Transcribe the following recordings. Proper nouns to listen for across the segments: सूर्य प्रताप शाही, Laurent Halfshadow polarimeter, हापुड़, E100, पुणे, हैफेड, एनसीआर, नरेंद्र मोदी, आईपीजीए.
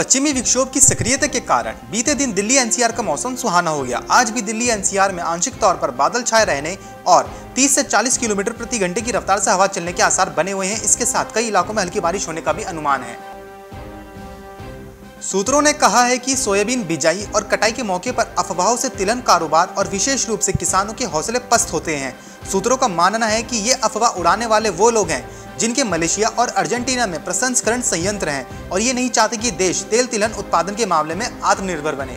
पश्चिमी विक्षोभ की सक्रियता के कारण बीते दिन दिल्ली एनसीआर का मौसम सुहाना हो गया। आज भी दिल्ली एनसीआर में आंशिक तौर पर बादल छाए रहने और 30 से 40 किलोमीटर प्रति घंटे की रफ्तार से हवा चलने के आसार बने हुए हैं। इसके साथ कई इलाकों में हल्की बारिश होने का भी अनुमान है। सूत्रों ने कहा है कि सोयाबीन बिजाई और कटाई के मौके पर अफवाहों से तिलहन कारोबार और विशेष रूप से किसानों के हौसले पस्त होते हैं। सूत्रों का मानना है कि ये अफवाह उड़ाने वाले वो लोग हैं जिनके मलेशिया और अर्जेंटीना में प्रसंस्करण संयंत्र हैं और ये नहीं चाहते कि देश तेल तिलहन उत्पादन के मामले में आत्मनिर्भर बने।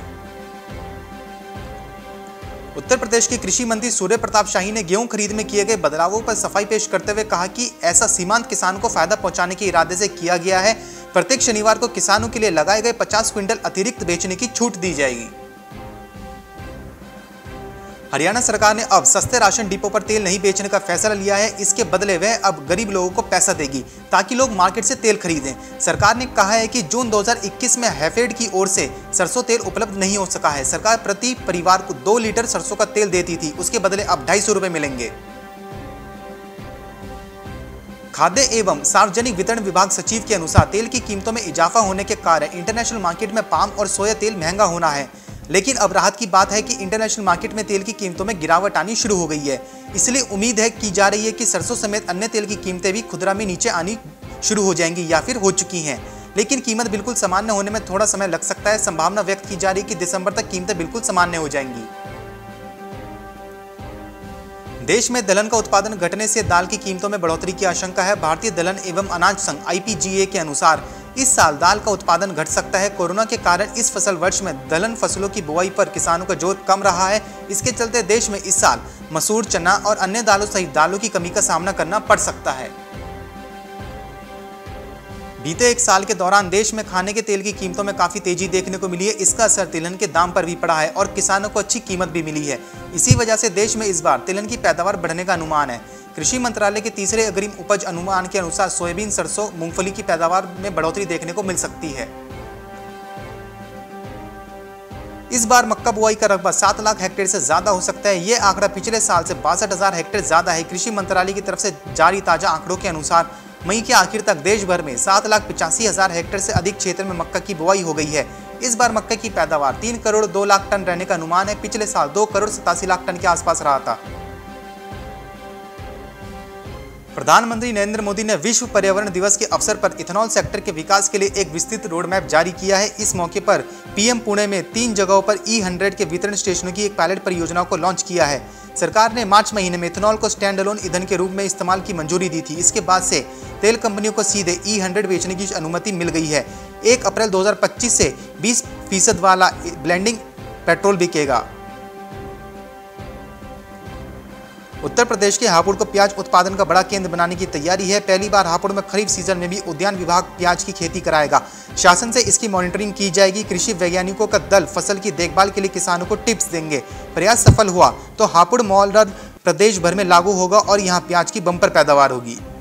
उत्तर प्रदेश के कृषि मंत्री सूर्य प्रताप शाही ने गेहूं खरीद में किए गए बदलावों पर सफाई पेश करते हुए कहा कि ऐसा सीमांत किसान को फायदा पहुंचाने के इरादे से किया गया है। प्रत्येक शनिवार को किसानों के लिए लगाए गए 50 क्विंटल अतिरिक्त बेचने की छूट दी जाएगी। हरियाणा सरकार ने अब सस्ते राशन डिपो पर तेल नहीं बेचने का फैसला लिया है। इसके बदले वह अब गरीब लोगों को पैसा देगी ताकि लोग मार्केट से तेल खरीदें। सरकार ने कहा है कि जून 2021 में हैफेड की ओर से सरसों तेल उपलब्ध नहीं हो सका है। सरकार प्रति परिवार को 2 लीटर सरसों का तेल देती थी, उसके बदले अब 250 रुपये मिलेंगे। खाद्य एवं सार्वजनिक वितरण विभाग सचिव के अनुसार तेल की कीमतों में इजाफा होने के कारण इंटरनेशनल मार्केट में पाम और सोया तेल महंगा होना है, लेकिन अब राहत की बात है कि इंटरनेशनल मार्केट में तेल की कीमतों में गिरावट आनी शुरू हो गई है। इसलिए उम्मीद है की जा रही है कि सरसों समेत अन्य तेल की कीमतें भी खुदरा में नीचे आनी शुरू हो जाएंगी या फिर हो चुकी हैं, लेकिन कीमत बिल्कुल सामान्य होने में थोड़ा समय लग सकता है। संभावना व्यक्त की जा रही है कि दिसंबर तक कीमतें बिल्कुल सामान्य हो जाएंगी। देश में दलहन का उत्पादन घटने से दाल की कीमतों में बढ़ोतरी की आशंका है। भारतीय दलहन एवं अनाज संघ (आईपीजीए) के अनुसार इस साल दाल का उत्पादन घट सकता है। कोरोना के कारण इस फसल वर्ष में दलहन फसलों की बुआई पर किसानों का जोर कम रहा है। इसके चलते देश में इस साल मसूर, चना और अन्य दालों सहित दालों की कमी का सामना करना पड़ सकता है। बीते एक साल के दौरान देश में खाने के तेल की कीमतों में काफ़ी तेजी देखने को मिली है। इसका असर तिलहन के दाम पर भी पड़ा है और किसानों को अच्छी कीमत भी मिली है। इसी वजह से देश में इस बार तिलहन की पैदावार बढ़ने का अनुमान है। कृषि मंत्रालय के तीसरे अग्रिम उपज अनुमान के अनुसार सोयाबीन, सरसों, मूंगफली की पैदावार में बढ़ोतरी देखने को मिल सकती है। इस बार मक्का बुआई का रकबा 7 लाख हेक्टेयर से ज़्यादा हो सकता है। ये आंकड़ा पिछले साल से 62,000 हेक्टेयर ज़्यादा है। कृषि मंत्रालय की तरफ से जारी ताज़ा आंकड़ों के अनुसार मई के आखिर तक देश भर में 7,85,000 हेक्टेयर से अधिक क्षेत्र में मक्का की बुआई हो गई है। इस बार मक्का की पैदावार 3 करोड़ 2 लाख टन रहने का अनुमान है। पिछले साल 2 करोड़ 87 लाख टन के आसपास रहा था। प्रधानमंत्री नरेंद्र मोदी ने विश्व पर्यावरण दिवस के अवसर पर इथेनॉल सेक्टर के विकास के लिए एक विस्तृत रोड मैप जारी किया है। इस मौके पर पीएम पुणे में 3 जगहों पर E100 के वितरण स्टेशनों की एक पायलट परियोजना को लॉन्च किया है। सरकार ने मार्च महीने में इथेनॉल को स्टैंड अलोन ईंधन के रूप में इस्तेमाल की मंजूरी दी थी। इसके बाद से तेल कंपनियों को सीधे E100 बेचने की अनुमति मिल गई है। 1 अप्रैल 2025 से 20% वाला ब्लेंडिंग पेट्रोल बिकेगा। उत्तर प्रदेश के हापुड़ को प्याज उत्पादन का बड़ा केंद्र बनाने की तैयारी है। पहली बार हापुड़ में खरीफ सीजन में भी उद्यान विभाग प्याज की खेती कराएगा। शासन से इसकी मॉनिटरिंग की जाएगी। कृषि वैज्ञानिकों का दल फसल की देखभाल के लिए किसानों को टिप्स देंगे। प्रयास सफल हुआ तो हापुड़ मॉडल प्रदेश भर में लागू होगा और यहाँ प्याज की बम्पर पैदावार होगी।